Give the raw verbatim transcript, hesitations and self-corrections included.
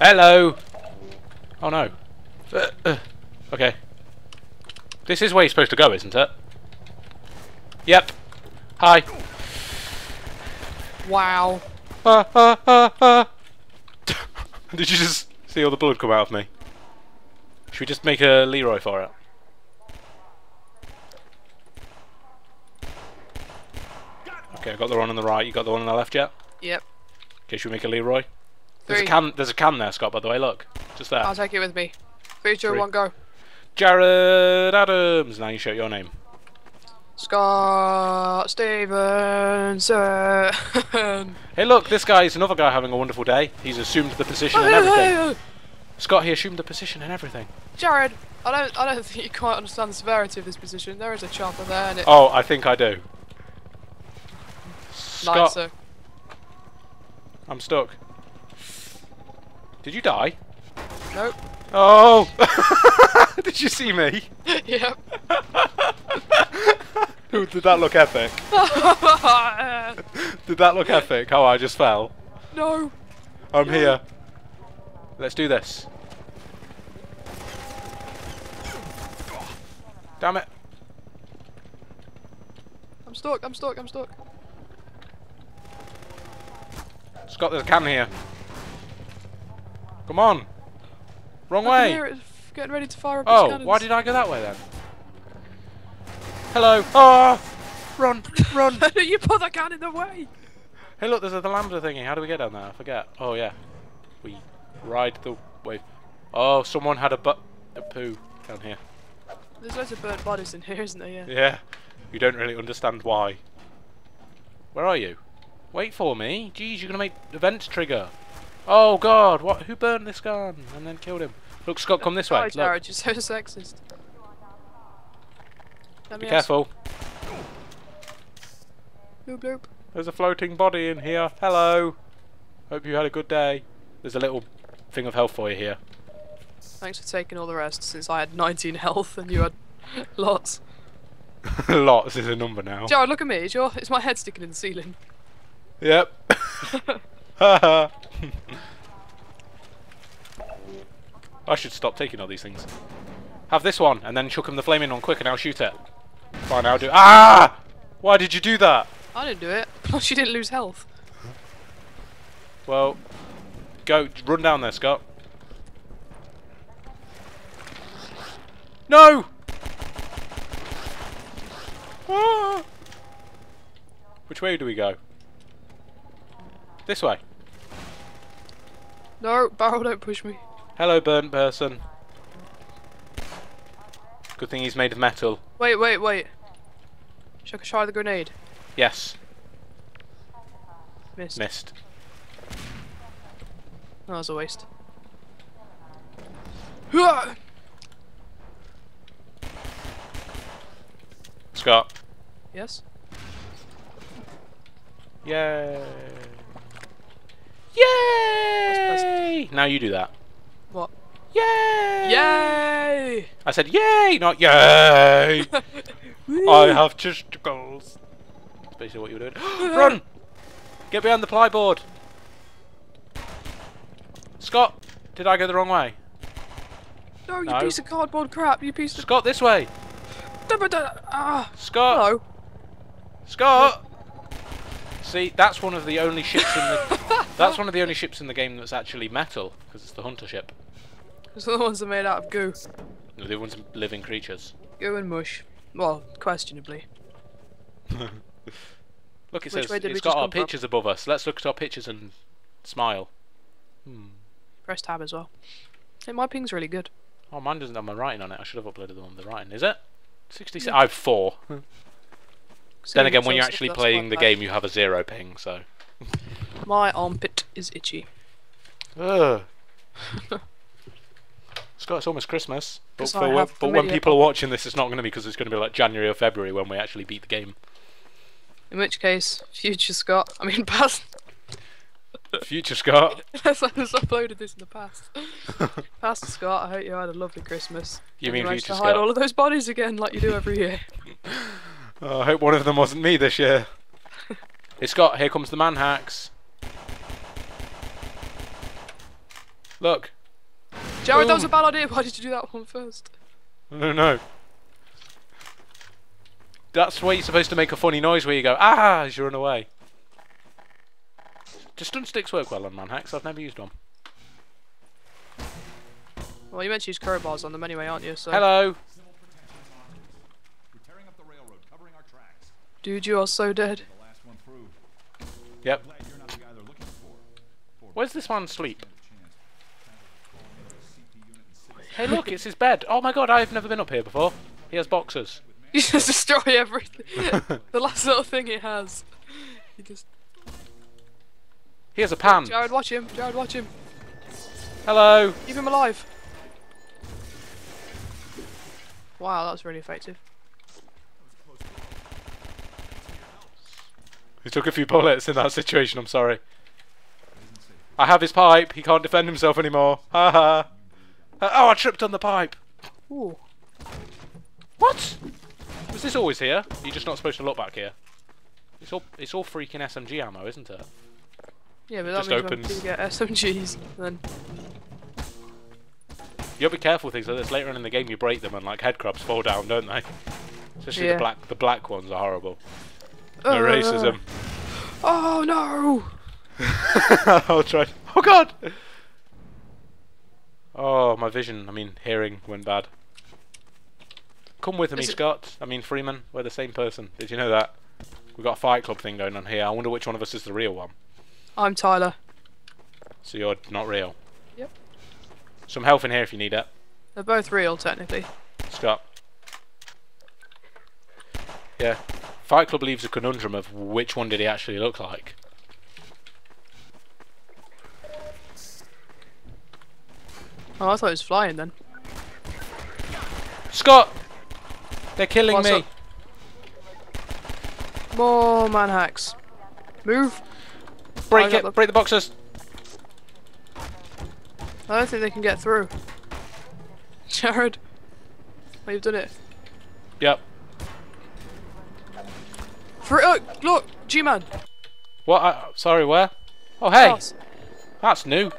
Hello! Oh no. Uh, uh, okay. This is where you're supposed to go, isn't it? Yep. Hi. Wow. Uh, uh, uh, uh. Did you just see all the blood come out of me? Should we just make a Leroy for it? Okay, I got the one on the right. You got the one on the left yet? Yep. Okay, should we make a Leroy? Three. There's a can. There's a can there, Scott. By the way, look, just there. I'll take it with me. Three, two, Three. one, go. Jared Adams. Now you shout your name. Scott Stevenson. Hey, look, this guy is another guy having a wonderful day. He's assumed the position and everything. Scott, he assumed the position and everything. Jared, I don't, I don't think you quite understand the severity of this position. There is a chopper there, and it. Oh, I think I do. Scott, nice, I'm stuck. Did you die? Nope. Oh! Did you see me? Yep. Did that look epic? Did that look epic? Oh, I just fell. No. I'm no. here. Let's do this. Damn it. I'm stuck, I'm stuck, I'm stuck. Scott, there's a can here. Come on. Wrong way. I can hear it getting ready to fire up his cannons. Oh, why did I go that way then? Hello. Oh, run, run. You put the can in the way. Hey, look, there's the lambda thingy. How do we get down there? I forget. Oh, yeah. We ride the wave. Oh, someone had a, bu a poo down here. There's loads of bird bodies in here, isn't there? Yeah. Yeah. You don't really understand why. Where are you? Wait for me. Jeez, you're gonna make events trigger. Oh God! What? Who burned this gun and then killed him? Look, Scott, come this way. Sorry, Jared, you're so sexist. Be careful. Bloop bloop. There's a floating body in here. Hello. Hope you had a good day. There's a little thing of health for you here. Thanks for taking all the rest, since I had nineteen health and you had lots. Lots is a number now. Jared, look at me. Is your? Is my head sticking in the ceiling? Yep. I should stop taking all these things. Have this one, and then chuck him the flaming one quick, and I'll shoot it. Fine, I'll do it. Ah! Why did you do that? I didn't do it. Plus, you didn't lose health. Well, go run down there, Scott. No! Ah! Which way do we go? This way. No, barrel, don't push me. Hello, burnt person. Good thing he's made of metal. Wait, wait, wait. Should I try the grenade? Yes. Missed. Missed. That was a waste. Scott. Yes? Yay. Yay! Now you do that. What? Yay! Yay! I said yay, not yay! I have testicles. That's basically what you were doing. Run! Get behind the plyboard. Scott, did I go the wrong way? No, you no. piece of cardboard crap. You piece of... Scott, this way. Ah. Scott. Hello. Scott. What? See, that's one of the only ships in the... That's one of the only ships in the game that's actually metal, because it's the Hunter ship. Because the other ones are made out of goo. No, the other ones are living creatures. Goo and mush. Well, questionably. Look, it Which says it's got our pictures above us. Let's look at our pictures and smile. Hmm. Press tab as well. Hey, my ping's really good. Oh, mine doesn't have my writing on it. I should have uploaded the one with the writing. Is it? sixty-six. Yeah. I have four. Then again, when you're actually playing the game, you have a zero ping, so... My armpit is itchy. Ugh. Scott, it's almost Christmas, but, for when, but when people are watching this, it's not going to be, because it's going to be like January or February when we actually beat the game. In which case, future Scott, I mean past... Future Scott? Yes, I just uploaded this in the past. Past Scott, I hope you had a lovely Christmas. You mean future Scott? Hide all of those bodies again like you do every year. Oh, I hope one of them wasn't me this year. Hey Scott, here comes the man hacks. Look. Jared, Boom. That was a bad idea. Why did you do that one first? No, no. That's where you're supposed to make a funny noise where you go, ah, as you run away. Just stun sticks work well on manhacks. I've never used one. Well, you meant to use crowbars on them anyway, aren't you? So. Hello. Dude, you are so dead. Yep. Where's this man sleep? Hey, look, it's his bed. Oh my god, I've never been up here before. He has boxes. You just destroy everything. The last little thing he has. He just. He has a pan. Jared, watch him. Jared, watch him. Hello. Keep him alive. Wow, that was really effective. He took a few bullets in that situation, I'm sorry. I have his pipe, he can't defend himself anymore. Ha ha. Oh, I tripped on the pipe. Ooh. What? Was this always here? You're just not supposed to look back here. It's all it's all freaking S M G ammo, isn't it? Yeah, but that just means opens. You get S M Gs then. You gotta be careful with things like this. Later on in the game you break them and like headcrabs fall down, don't they? Especially yeah. the black the black ones are horrible. No uh, racism. Oh no! I'll try. Oh god! Oh, my vision, I mean hearing went bad. Come with me, Scott. I mean Freeman, we're the same person. Did you know that? We've got a Fight Club thing going on here. I wonder which one of us is the real one. I'm Tyler. So you're not real? Yep. Some health in here if you need it. They're both real, technically. Scott. Yeah. Fight Club leaves a conundrum of which one did he actually look like. Oh, I thought he was flying then. Scott! They're killing What's me! Up? More manhacks. Move! Break oh, it! Break the boxes! I don't think they can get through. Jared! Well, you've done it. Yep. Oh, look, G-Man. What? Uh, sorry, where? Oh, hey, oh. That's new.